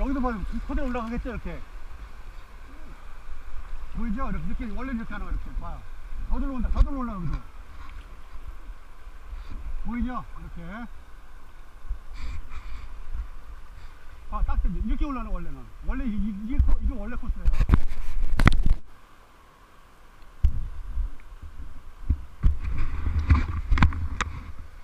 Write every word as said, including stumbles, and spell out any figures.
여기도 봐요. 손에 올라가겠죠, 이렇게. 보이죠? 이렇게, 이렇게 원래 이렇게 하는 거, 이렇게. 봐요. 저절로 온다, 저절로 올라가고. 보이죠? 이렇게. 아, 딱 됩니다. 이렇게 올라가는 원래는. 원래 이게, 이게, 이게 원래 코스예요.